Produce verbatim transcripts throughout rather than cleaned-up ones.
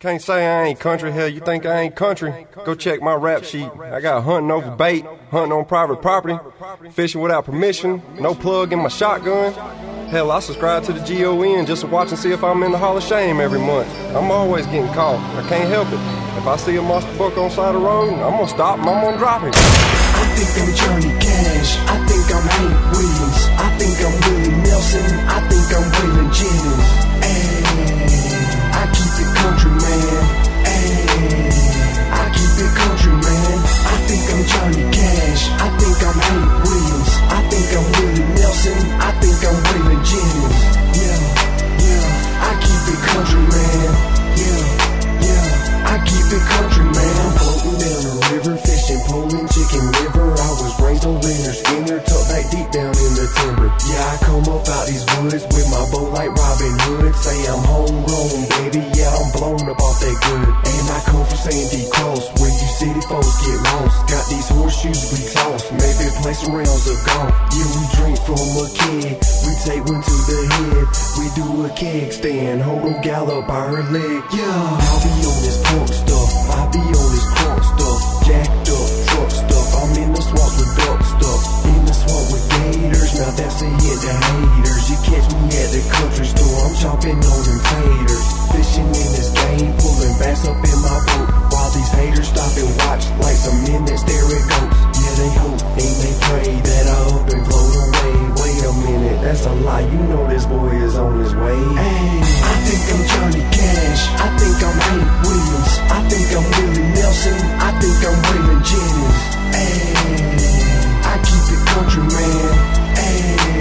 You can't say I ain't country. Hell, you think I ain't country? Go check my rap sheet. I got hunting over bait, hunting on private property, fishing without permission, no plug in my shotgun. Hell, I subscribe to the G O N just to watch and see if I'm in the Hall of Shame every month. I'm always getting caught. I can't help it. If I see a monster buck on the side of the road, I'm gonna stop and I'm gonna drop him. I think I'm Johnny Cash. I think I'm Hank Williams. I think I'm Willie Nelson. I think I'm Waylon Jennings. And I keep it country, man. And I keep it country, man. I think I'm Johnny Cash. I think I'm Hank Williams. I think I'm Willie Nelson. I think I'm Waylon Jennings. Yeah, yeah. I keep it country, man. Yeah, yeah. I keep it country, man. I'm floating down the river, fishing, pulling chicken liver. I was raised on winter skinner, tucked back deep down in the timber. Yeah, I come up out these woods with my boat like Robin Hood. Say I'm homegrown, baby. Yeah, I'm blown up off that good. And I come from Sandy Cross, where you city folks get lost. Got these horseshoes we toss, maybe play some rounds of golf. Yeah, we drink from a keg, we take one to the head. We do a keg stand, hold on gallop by her leg. Yeah, I'll be on this punk stuff, I'll be on this crunk stuff. Jacked up, truck stuff, I'm in the swamp with duck stuff. In the swamp with gators, now that's a hit to haters. You catch me at the country store, I'm chopping on them taters. Fishing in this game, pulling bass up in my boat, while these haters stop and watch like some men that stare at goats. Yeah, they hope and they pray that I up and float away. Wait a minute, that's a lie, you know this boy is on his way. Hey, I think I'm Johnny Cash, I think I'm Hank Williams, I think I'm Willie Nelson, I think I'm Waylon Jennings. Hey, I keep it country, man. Hey,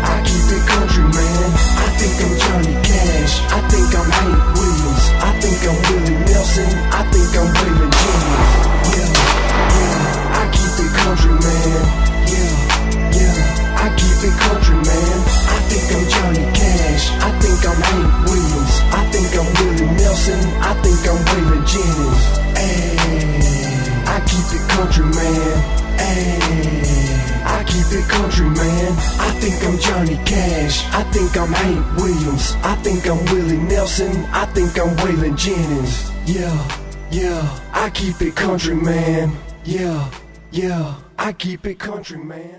I keep it country, man. I think I'm Johnny Cash, I think I'm Hank Williams, I think I'm Willie Nelson, I think I'm Waylon Jennings. Yeah, yeah, I keep it country, man. Yeah, yeah, I keep it country, man. I think I'm Johnny Cash, I think I'm Hank Williams, I think I'm Willie Nelson, I think I'm Waylon Jennings. Ayy, I keep it country, man. Ayy, I keep it country, man. I think I'm Johnny Cash, I think I'm Hank Williams, I think I'm Willie Nelson, I think I'm Waylon Jennings. Yeah, yeah, I keep it country, man. Yeah, yeah, I keep it country, man.